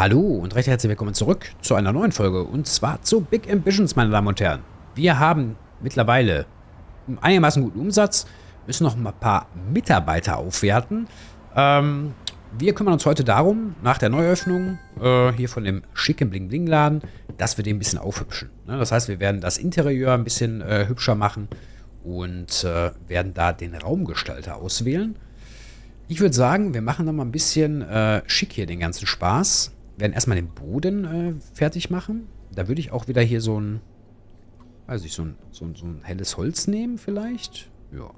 Hallo und recht herzlich willkommen zurück zu einer neuen Folge und zwar zu Big Ambitions, meine Damen und Herren. Wir haben mittlerweile einigermaßen guten Umsatz, müssen noch ein paar Mitarbeiter aufwerten. Wir kümmern uns heute darum, nach der Neuöffnung hier von dem schicken Bling-Bling-Laden, dass wir den ein bisschen aufhübschen. Ne? Das heißt, wir werden das Interieur ein bisschen hübscher machen und werden da den Raumgestalter auswählen. Ich würde sagen, wir machen da mal ein bisschen schick hier den ganzen Spaß. Wir werden erstmal den Boden fertig machen. Da würde ich auch wieder hier so ein, weiß ich, so ein helles Holz nehmen vielleicht. Ja.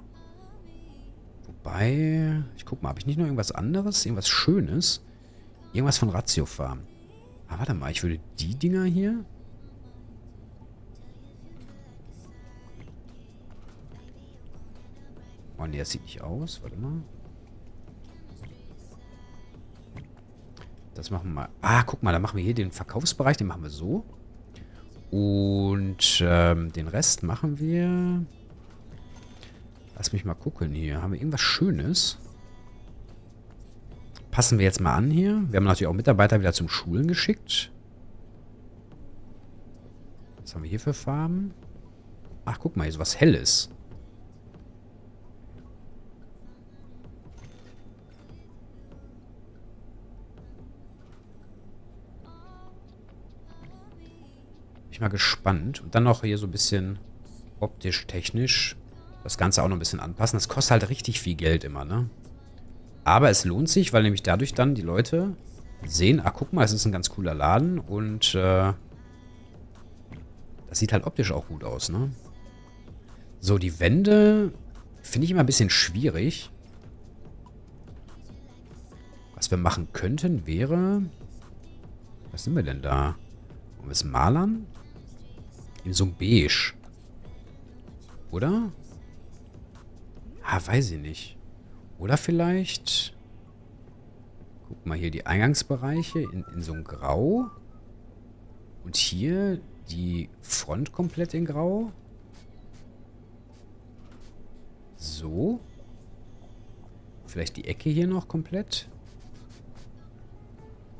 Wobei, ich guck mal, habe ich nicht noch irgendwas anderes? Irgendwas Schönes? Irgendwas von Ratiopharm. Ah, warte mal, ich würde die Dinger hier... Oh ne, das sieht nicht aus. Warte mal. Das machen wir mal. Ah, guck mal, da machen wir hier den Verkaufsbereich, den machen wir so. Und den Rest machen wir... Lass mich mal gucken hier. Haben wir irgendwas Schönes? Passen wir jetzt mal an hier. Wir haben natürlich auch Mitarbeiter wieder zum Schulen geschickt. Was haben wir hier für Farben? Ach, guck mal, hier so was Helles. Ich bin mal gespannt. Und dann noch hier so ein bisschen optisch, technisch das Ganze auch noch ein bisschen anpassen. Das kostet halt richtig viel Geld immer, ne? Aber es lohnt sich, weil nämlich dadurch dann die Leute sehen, ach, guck mal, es ist ein ganz cooler Laden und das sieht halt optisch auch gut aus, ne? So, die Wände finde ich immer ein bisschen schwierig. Was wir machen könnten, wäre... Was sind wir denn da? Wollen wir es malern? In so einem Beige. Oder? Ah, weiß ich nicht. Oder vielleicht... Guck mal hier, die Eingangsbereiche in so einem Grau. Und hier die Front komplett in Grau. So. Vielleicht die Ecke hier noch komplett.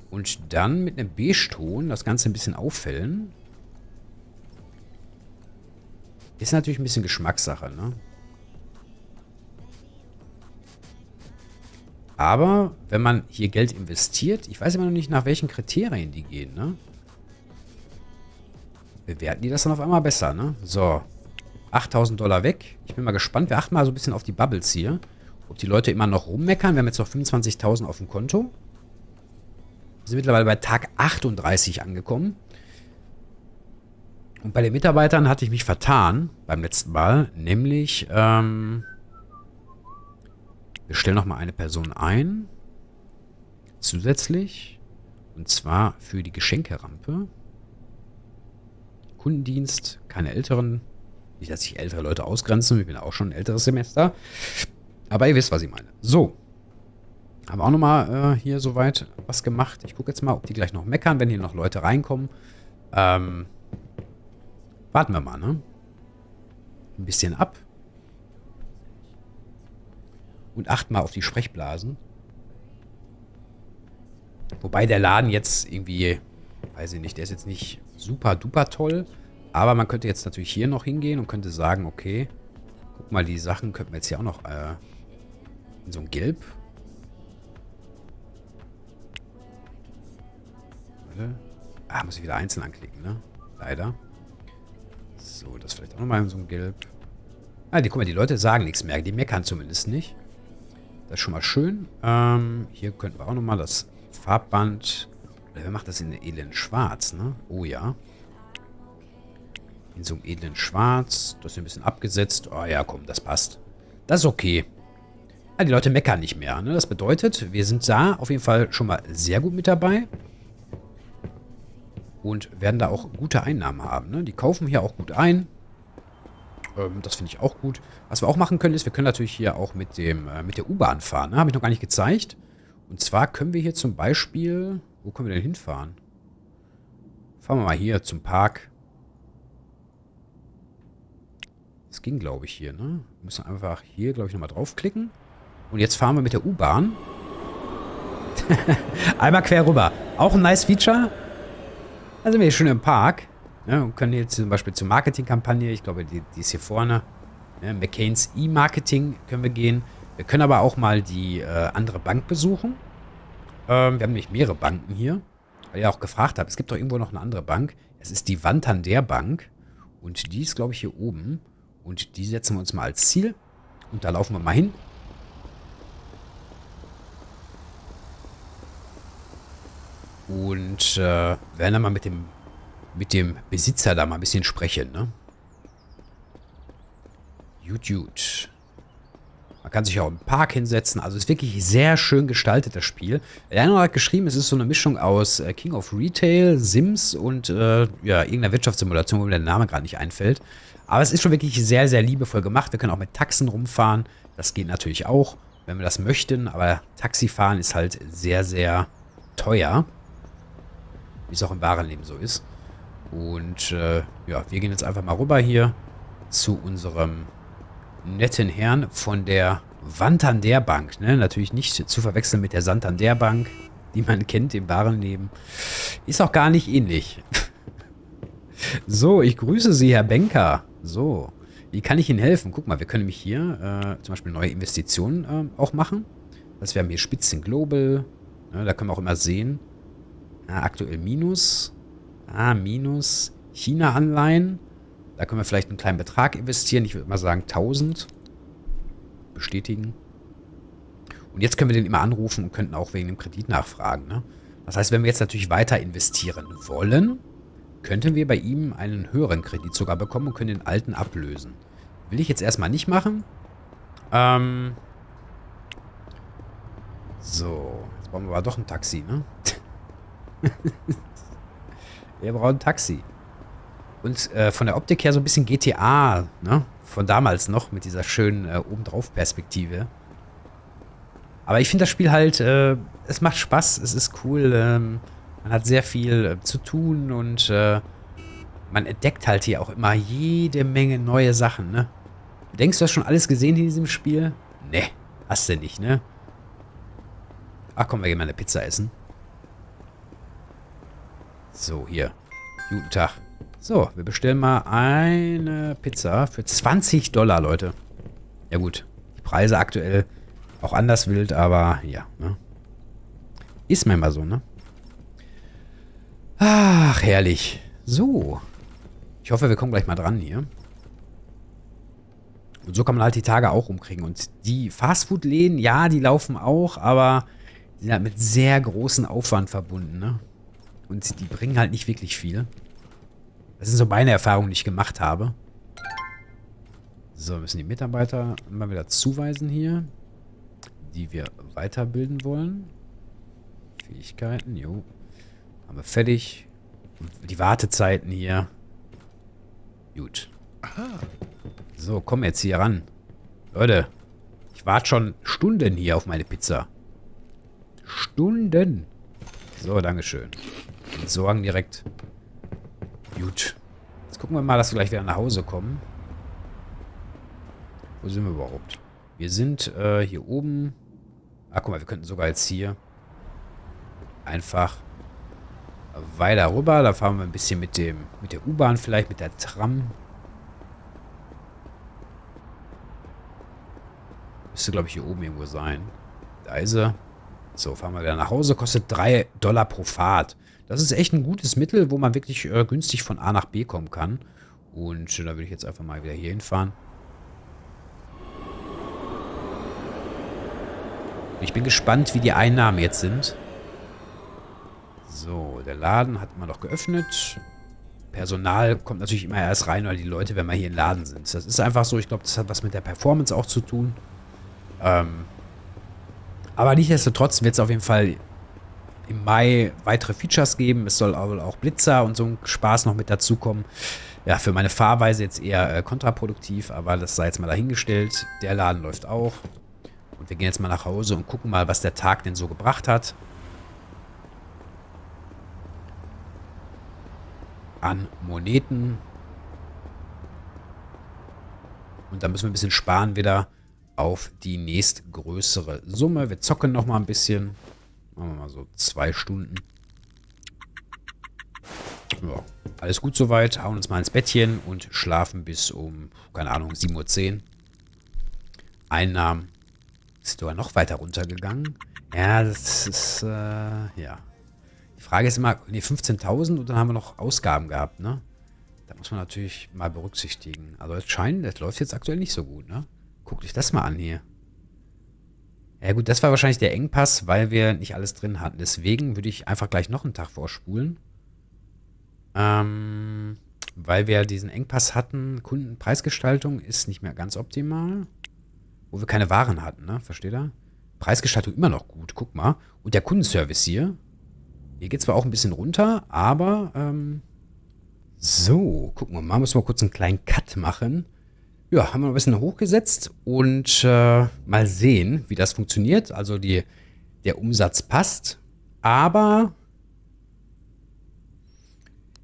Und dann mit einem Beige-Ton das Ganze ein bisschen auffällen. Ist natürlich ein bisschen Geschmackssache, ne? Aber wenn man hier Geld investiert, ich weiß immer noch nicht, nach welchen Kriterien die gehen, ne? Bewerten die das dann auf einmal besser, ne? So, 8.000 Dollar weg. Ich bin mal gespannt. Wir achten mal so ein bisschen auf die Bubbles hier. Ob die Leute immer noch rummeckern. Wir haben jetzt noch 25.000 auf dem Konto. Wir sind mittlerweile bei Tag 38 angekommen. Und bei den Mitarbeitern hatte ich mich vertan beim letzten Mal. Nämlich, wir stellen nochmal eine Person ein. Zusätzlich. Und zwar für die Geschenkerampe. Kundendienst. Keine älteren. Nicht, dass sich ältere Leute ausgrenzen. Ich bin auch schon ein älteres Semester. Aber ihr wisst, was ich meine. So. Haben auch nochmal hier soweit was gemacht. Ich gucke jetzt mal, ob die gleich noch meckern, wenn hier noch Leute reinkommen. Warten wir mal, ne? Ein bisschen ab. Und achten mal auf die Sprechblasen. Wobei der Laden jetzt irgendwie, weiß ich nicht, der ist jetzt nicht super duper toll. Aber man könnte jetzt natürlich hier noch hingehen und könnte sagen, okay, guck mal, die Sachen könnten wir jetzt hier auch noch in so ein Gelb. Ah, muss ich wieder einzeln anklicken, ne? Leider. So, das vielleicht auch nochmal in so einem Gelb. Ah, guck mal, die Leute sagen nichts mehr. Die meckern zumindest nicht. Das ist schon mal schön. Hier könnten wir auch nochmal das Farbband... Oder wer macht das in einem edlen Schwarz, ne? Oh ja. In so einem edlen Schwarz. Das ist ein bisschen abgesetzt. Oh ja, komm, das passt. Das ist okay. Ah, die Leute meckern nicht mehr, ne? Das bedeutet, wir sind da auf jeden Fall schon mal sehr gut mit dabei. Und werden da auch gute Einnahmen haben. Ne? Die kaufen hier auch gut ein. Das finde ich auch gut. Was wir auch machen können, ist, wir können natürlich hier auch mit der U-Bahn fahren. Ne? Habe ich noch gar nicht gezeigt. Und zwar können wir hier zum Beispiel... Wo können wir denn hinfahren? Fahren wir mal hier zum Park. Das ging, glaube ich, hier. Ne? Wir müssen einfach hier, glaube ich, nochmal draufklicken. Und jetzt fahren wir mit der U-Bahn. Einmal quer rüber. Auch ein nice Feature. Da sind wir hier schon im Park. Ja, und können jetzt zum Beispiel zur Marketingkampagne, ich glaube, die ist hier vorne. Ja, McCain's E-Marketing können wir gehen. Wir können aber auch mal die andere Bank besuchen. Wir haben nämlich mehrere Banken hier. Weil ich auch gefragt habe, es gibt doch irgendwo noch eine andere Bank. Es ist die Santander Bank. Und die ist, glaube ich, hier oben. Und die setzen wir uns mal als Ziel. Und da laufen wir mal hin. Und werden dann mal mit dem Besitzer da mal ein bisschen sprechen, ne? Gut, gut. Man kann sich auch im Park hinsetzen. Also ist wirklich sehr schön gestaltet, das Spiel. Der eine hat geschrieben, es ist so eine Mischung aus King of Retail, Sims und ja, irgendeiner Wirtschaftssimulation, wo mir der Name gerade nicht einfällt. Aber es ist schon wirklich sehr, sehr liebevoll gemacht. Wir können auch mit Taxen rumfahren. Das geht natürlich auch, wenn wir das möchten. Aber Taxifahren ist halt sehr, sehr teuer. Wie es auch im wahren Leben so ist. Und ja, wir gehen jetzt einfach mal rüber hier zu unserem netten Herrn von der Santander Bank. Ne? Natürlich nicht zu verwechseln mit der Santander Bank, die man kennt im wahren Leben. Ist auch gar nicht ähnlich. So, ich grüße Sie, Herr Banker. So, wie kann ich Ihnen helfen? Guck mal, wir können nämlich hier zum Beispiel neue Investitionen auch machen. Also wir haben hier Spitzen Global. Ne? Da können wir auch immer sehen. Aktuell Minus. Minus. China-Anleihen. Da können wir vielleicht einen kleinen Betrag investieren. Ich würde mal sagen 1000. Bestätigen. Und jetzt können wir den immer anrufen und könnten auch wegen dem Kredit nachfragen. Ne? Das heißt, wenn wir jetzt natürlich weiter investieren wollen, könnten wir bei ihm einen höheren Kredit sogar bekommen und können den alten ablösen. Will ich jetzt erstmal nicht machen. So. Jetzt brauchen wir aber doch ein Taxi, ne? Wir brauchen ein Taxi. Und von der Optik her so ein bisschen GTA, ne? Von damals noch, mit dieser schönen Obendrauf-Perspektive. Aber ich finde das Spiel halt, es macht Spaß, es ist cool, man hat sehr viel zu tun und man entdeckt halt hier auch immer jede Menge neue Sachen, ne? Denkst du, hast schon alles gesehen in diesem Spiel? Ne, hast du nicht, ne? Ach komm, wir gehen mal eine Pizza essen. So, hier. Guten Tag. So, wir bestellen mal eine Pizza für $20, Leute. Ja gut, die Preise aktuell auch anders wild, aber ja. Ne? Ist manchmal so, ne? Ach, herrlich. So. Ich hoffe, wir kommen gleich mal dran hier. Und so kann man halt die Tage auch rumkriegen. Und die Fastfood-Läden, ja, die laufen auch, aber die sind halt mit sehr großem Aufwand verbunden, ne? Und die bringen halt nicht wirklich viel. Das sind so meine Erfahrungen, die ich gemacht habe. So, wir müssen die Mitarbeiter mal wieder zuweisen hier. Die wir weiterbilden wollen. Fähigkeiten, jo. Haben wir fertig. Und die Wartezeiten hier. Gut. So, komm jetzt hier ran. Leute, ich warte schon Stunden hier auf meine Pizza. Stunden. So, Dankeschön. Entsorgen direkt. Gut. Jetzt gucken wir mal, dass wir gleich wieder nach Hause kommen. Wo sind wir überhaupt? Wir sind hier oben. Ah, guck mal, wir könnten sogar jetzt hier einfach weiter rüber. Da fahren wir ein bisschen mit der U-Bahn vielleicht, mit der Tram. Müsste, glaube ich, hier oben irgendwo sein. Da ist er. So, fahren wir wieder nach Hause. Kostet $3 pro Fahrt. Das ist echt ein gutes Mittel, wo man wirklich günstig von A nach B kommen kann. Und da will ich jetzt einfach mal wieder hier hinfahren. Ich bin gespannt, wie die Einnahmen jetzt sind. So, der Laden hat man noch geöffnet. Personal kommt natürlich immer erst rein, oder die Leute, wenn wir hier im Laden sind. Das ist einfach so. Ich glaube, das hat was mit der Performance auch zu tun. Aber nichtsdestotrotz wird es auf jeden Fall im Mai weitere Features geben. Es soll auch Blitzer und so ein Spaß noch mit dazukommen. Ja, für meine Fahrweise jetzt eher kontraproduktiv, aber das sei jetzt mal dahingestellt. Der Laden läuft auch. Und wir gehen jetzt mal nach Hause und gucken mal, was der Tag denn so gebracht hat. An Moneten. Und da müssen wir ein bisschen sparen wieder auf die nächstgrößere Summe. Wir zocken noch mal ein bisschen. Machen wir mal so 2 Stunden. Ja, alles gut soweit. Hauen uns mal ins Bettchen und schlafen bis um, keine Ahnung, 7:10 Uhr. Einnahmen. Ist sogar noch weiter runtergegangen. Ja, das ist, ja. Die Frage ist immer, nee, 15.000 und dann haben wir noch Ausgaben gehabt, ne? Da muss man natürlich mal berücksichtigen. Also es scheint, das läuft jetzt aktuell nicht so gut, ne? Guckt euch das mal an hier. Ja gut, das war wahrscheinlich der Engpass, weil wir nicht alles drin hatten. Deswegen würde ich einfach gleich noch einen Tag vorspulen. Weil wir diesen Engpass hatten, Kundenpreisgestaltung ist nicht mehr ganz optimal. Wo wir keine Waren hatten, ne? Versteht ihr? Preisgestaltung immer noch gut, guck mal. Und der Kundenservice hier. Hier geht zwar auch ein bisschen runter, aber so, gucken wir mal. Müssen wir kurz einen kleinen Cut machen. Ja, haben wir ein bisschen hochgesetzt und mal sehen, wie das funktioniert. Also der Umsatz passt, aber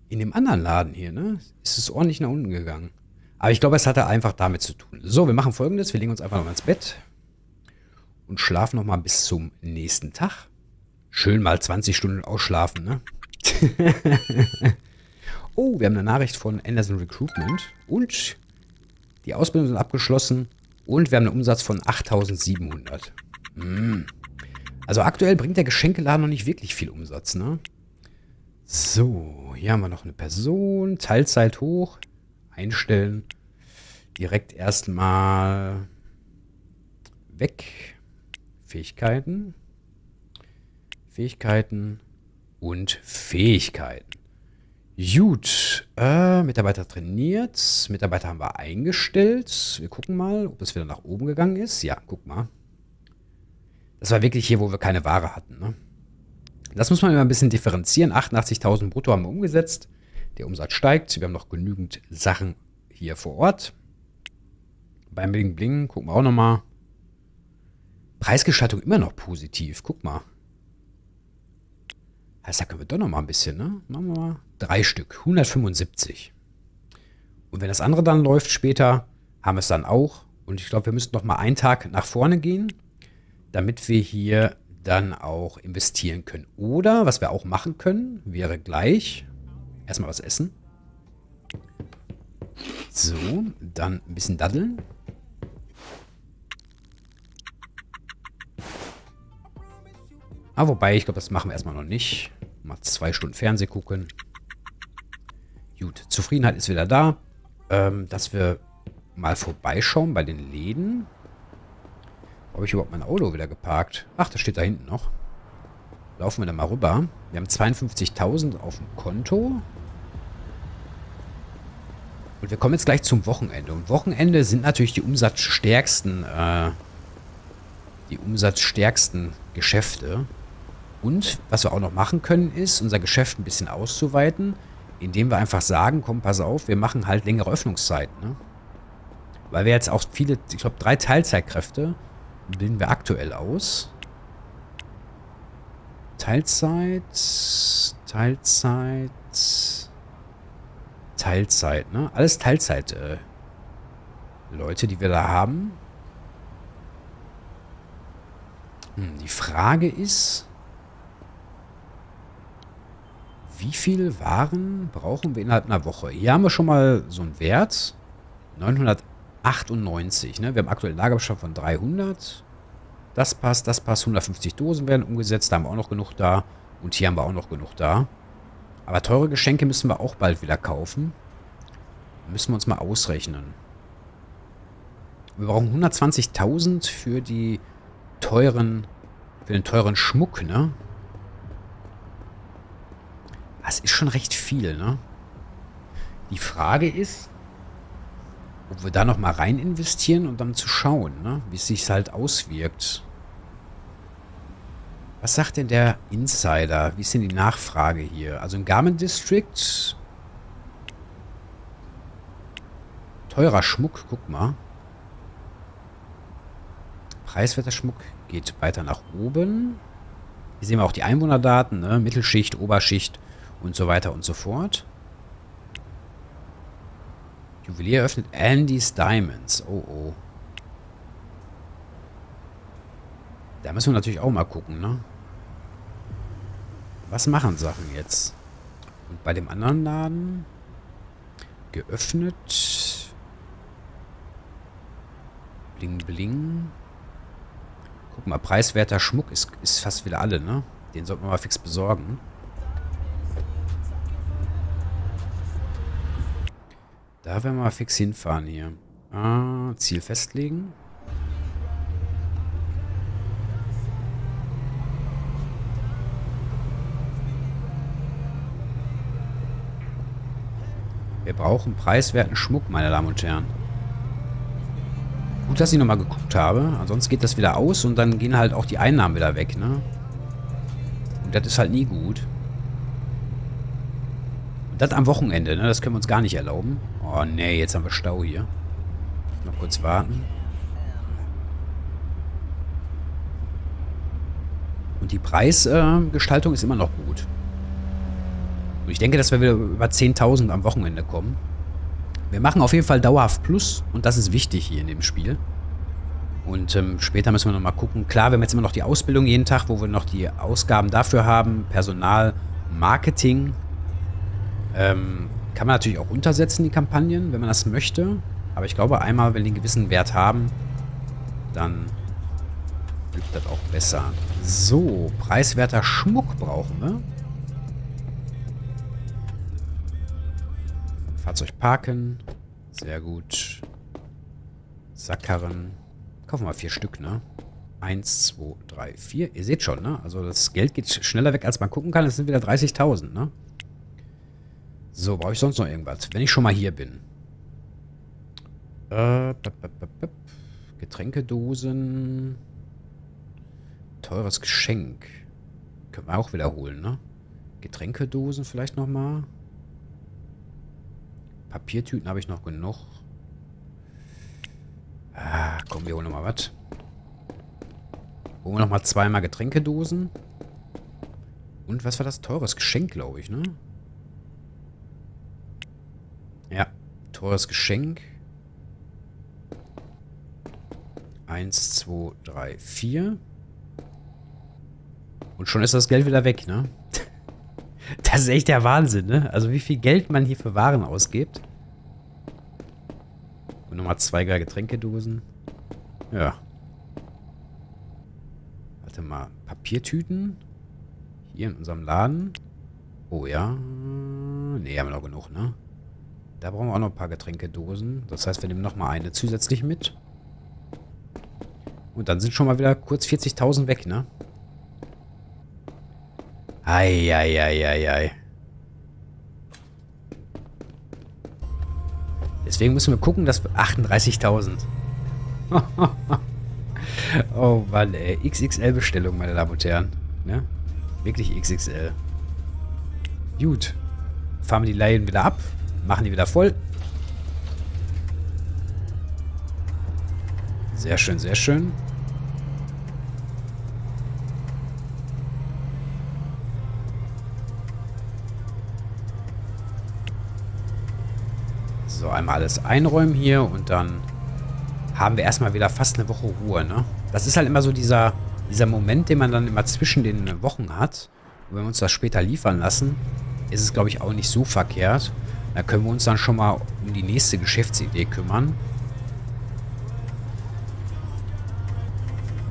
in dem anderen Laden hier, ne, ist es ordentlich nach unten gegangen. Aber ich glaube, es hatte einfach damit zu tun. So, wir machen Folgendes. Wir legen uns einfach nochmal ins Bett und schlafen nochmal bis zum nächsten Tag. Schön mal 20 Stunden ausschlafen, ne? Oh, wir haben eine Nachricht von Anderson Recruitment und die Ausbildung sind abgeschlossen und wir haben einen Umsatz von 8.700. Also aktuell bringt der Geschenkeladen noch nicht wirklich viel Umsatz, ne? So, hier haben wir noch eine Person. Teilzeit hoch. Einstellen. Direkt erstmal weg. Fähigkeiten. Fähigkeiten und Fähigkeiten. Gut, Mitarbeiter trainiert, Mitarbeiter haben wir eingestellt. Wir gucken mal, ob es wieder nach oben gegangen ist. Ja, guck mal. Das war wirklich hier, wo wir keine Ware hatten, ne? Das muss man immer ein bisschen differenzieren. 88.000 brutto haben wir umgesetzt. Der Umsatz steigt. Wir haben noch genügend Sachen hier vor Ort. Beim Bling Bling gucken wir auch nochmal. Preisgestaltung immer noch positiv. Guck mal. Heißt, da können wir doch nochmal ein bisschen, ne? Machen wir mal 3 Stück. 175. Und wenn das andere dann läuft später, haben wir es dann auch. Und ich glaube, wir müssen nochmal einen Tag nach vorne gehen, damit wir hier dann auch investieren können. Oder, was wir auch machen können, wäre gleich erstmal was essen. So, dann ein bisschen daddeln. Aber wobei, ich glaube, das machen wir erstmal noch nicht. Mal 2 Stunden Fernsehen gucken. Gut, Zufriedenheit ist wieder da. Dass wir mal vorbeischauen bei den Läden. Habe ich überhaupt mein Auto wieder geparkt? Ach, das steht da hinten noch. Laufen wir da mal rüber. Wir haben 52.000 auf dem Konto. Und wir kommen jetzt gleich zum Wochenende. Und Wochenende sind natürlich die umsatzstärksten Geschäfte. Und was wir auch noch machen können, ist, unser Geschäft ein bisschen auszuweiten, indem wir einfach sagen, komm, pass auf, wir machen halt längere Öffnungszeiten, ne? Weil wir jetzt auch viele, ich glaube 3 Teilzeitkräfte bilden wir aktuell aus. Teilzeit, ne? Alles Teilzeit, Leute, die wir da haben. Die Frage ist, wie viel Waren brauchen wir innerhalb einer Woche? Hier haben wir schon mal so einen Wert. 998, ne? Wir haben aktuell einen Lagerbestand von 300. Das passt. 150 Dosen werden umgesetzt. Da haben wir auch noch genug da. Und hier haben wir auch noch genug da. Aber teure Geschenke müssen wir auch bald wieder kaufen. Müssen wir uns mal ausrechnen. Wir brauchen 120.000 für die teuren, für den teuren Schmuck, ne? Das ist schon recht viel, ne? Die Frage ist, ob wir da nochmal rein investieren und dann zu schauen, ne? Wie es sich halt auswirkt. Was sagt denn der Insider? Wie ist denn die Nachfrage hier? Also im Garment District. Teurer Schmuck, guck mal. Preiswerter Schmuck geht weiter nach oben. Hier sehen wir auch die Einwohnerdaten, ne? Mittelschicht, Oberschicht und so weiter und so fort. Juwelier eröffnet Andy's Diamonds. Oh, oh. Da müssen wir natürlich auch mal gucken, ne? Was machen Sachen jetzt? Und bei dem anderen Laden? Geöffnet. Bling, bling. Guck mal, preiswerter Schmuck ist fast wieder alle, ne? Den sollten wir mal fix besorgen. Da werden wir mal fix hinfahren hier. Ah, Ziel festlegen. Wir brauchen preiswerten Schmuck, meine Damen und Herren. Gut, dass ich nochmal geguckt habe. Ansonsten geht das wieder aus und dann gehen halt auch die Einnahmen wieder weg, ne? Und das ist halt nie gut. Und das am Wochenende, ne? Das können wir uns gar nicht erlauben. Oh, nee, jetzt haben wir Stau hier. Mal kurz warten. Und die Preisgestaltung ist immer noch gut. Und ich denke, dass wir wieder über 10.000 am Wochenende kommen. Wir machen auf jeden Fall dauerhaft Plus. Und das ist wichtig hier in dem Spiel. Und später müssen wir nochmal gucken. Klar, wir haben jetzt immer noch die Ausbildung jeden Tag, wo wir noch die Ausgaben dafür haben. Personal, Marketing. Kann man natürlich auch untersetzen, die Kampagnen, wenn man das möchte. Aber ich glaube, einmal, wenn die einen gewissen Wert haben, dann wird das auch besser. So, preiswerter Schmuck brauchen wir. Fahrzeug parken. Sehr gut. Sackkarren. Kaufen wir 4 Stück, ne? 1, 2, 3, 4. Ihr seht schon, ne? Also das Geld geht schneller weg, als man gucken kann. Es sind wieder 30.000, ne? So, brauche ich sonst noch irgendwas? Wenn ich schon mal hier bin. Getränkedosen. Teures Geschenk. Können wir auch wiederholen, ne? Getränkedosen vielleicht nochmal. Papiertüten habe ich noch genug. Ah, komm, wir holen nochmal was. Holen wir nochmal 2 Getränkedosen. Und was war das? Teures Geschenk, glaube ich, ne? Ja, teures Geschenk. 1, 2, 3, 4. Und schon ist das Geld wieder weg, ne? Das ist echt der Wahnsinn, ne? Also wie viel Geld man hier für Waren ausgibt. Und nochmal 2 Getränkedosen. Ja. Warte mal. Papiertüten. Hier in unserem Laden. Oh ja. Ne, haben wir noch genug, ne? Da brauchen wir auch noch ein paar Getränkedosen. Das heißt, wir nehmen nochmal eine zusätzlich mit. Und dann sind schon mal wieder kurz 40.000 weg, ne? Eieieiei. Deswegen müssen wir gucken, dass wir 38.000. Oh Mann, ey. XXL-Bestellung, meine Damen und Herren. Ne? Wirklich XXL. Gut. Fahren wir die Laien wieder ab. Machen die wieder voll. Sehr schön, sehr schön. So, einmal alles einräumen hier und dann haben wir erstmal wieder fast eine Woche Ruhe, ne? Das ist halt immer so dieser Moment, den man dann immer zwischen den Wochen hat. Und wenn wir uns das später liefern lassen, ist es, glaube ich, auch nicht so verkehrt. Da können wir uns dann schon mal um die nächste Geschäftsidee kümmern.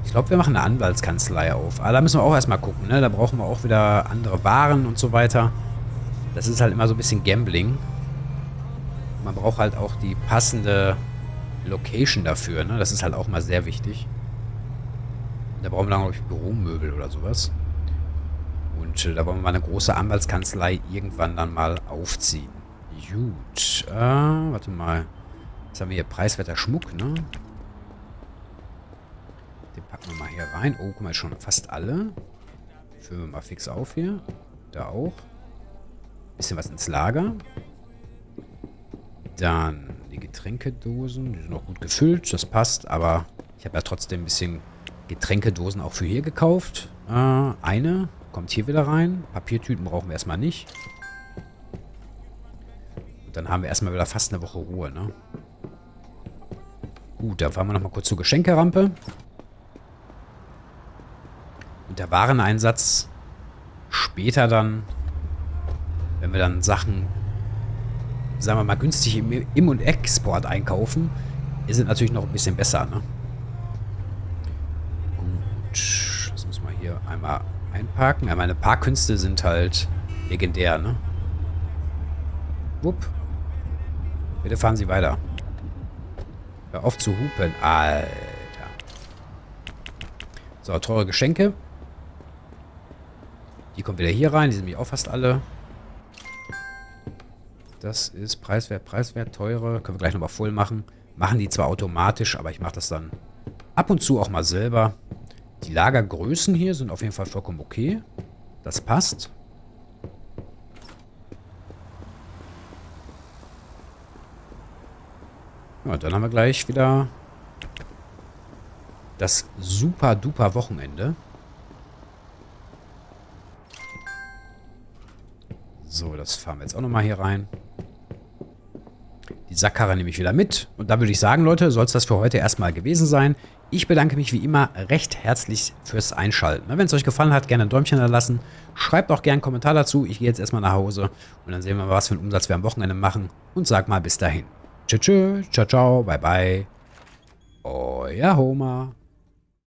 Ich glaube, wir machen eine Anwaltskanzlei auf. Aber da müssen wir auch erstmal gucken, ne? Da brauchen wir auch wieder andere Waren und so weiter. Das ist halt immer so ein bisschen Gambling. Man braucht halt auch die passende Location dafür, ne? Das ist halt auch mal sehr wichtig. Da brauchen wir dann, glaube ich, Büromöbel oder sowas. Und da wollen wir mal eine große Anwaltskanzlei irgendwann dann mal aufziehen. Gut. Warte mal. Jetzt haben wir hier preiswerter Schmuck, ne? Den packen wir mal hier rein. Oh, guck mal, schon fast alle. Füllen wir mal fix auf hier. Da auch. Bisschen was ins Lager. Dann die Getränkedosen. Die sind auch gut gefüllt. Das passt. Aber ich habe ja trotzdem ein bisschen Getränkedosen auch für hier gekauft. Eine kommt hier wieder rein. Papiertüten brauchen wir erstmal nicht. Und dann haben wir erstmal wieder fast eine Woche Ruhe, ne? Gut, da fahren wir nochmal kurz zur Geschenkerampe. Und der Wareneinsatz später dann, wenn wir dann Sachen, sagen wir mal, günstig im Im- und Export einkaufen, die sind natürlich noch ein bisschen besser, ne? Gut, das muss man hier einmal einparken. Ja, meine Parkkünste sind halt legendär, ne? Wupp. Bitte fahren Sie weiter. Hör auf zu hupen, Alter. So, teure Geschenke. Die kommen wieder hier rein. Die sind nämlich auch fast alle. Das ist preiswert, teure. Können wir gleich nochmal voll machen. Machen die zwar automatisch, aber ich mache das dann ab und zu auch mal selber. Die Lagergrößen hier sind auf jeden Fall vollkommen okay. Das passt. Ja, dann haben wir gleich wieder das super duper Wochenende. So, das fahren wir jetzt auch nochmal hier rein. Die Sackkarre nehme ich wieder mit. Und da würde ich sagen, Leute, soll es das für heute erstmal gewesen sein. Ich bedanke mich wie immer recht herzlich fürs Einschalten. Wenn es euch gefallen hat, gerne ein Däumchen hinterlassen. Schreibt auch gerne einen Kommentar dazu. Ich gehe jetzt erstmal nach Hause und dann sehen wir mal, was für einen Umsatz wir am Wochenende machen. Und sag mal bis dahin. Tschüss, ciao, ciao, bye, bye. Euer Homer.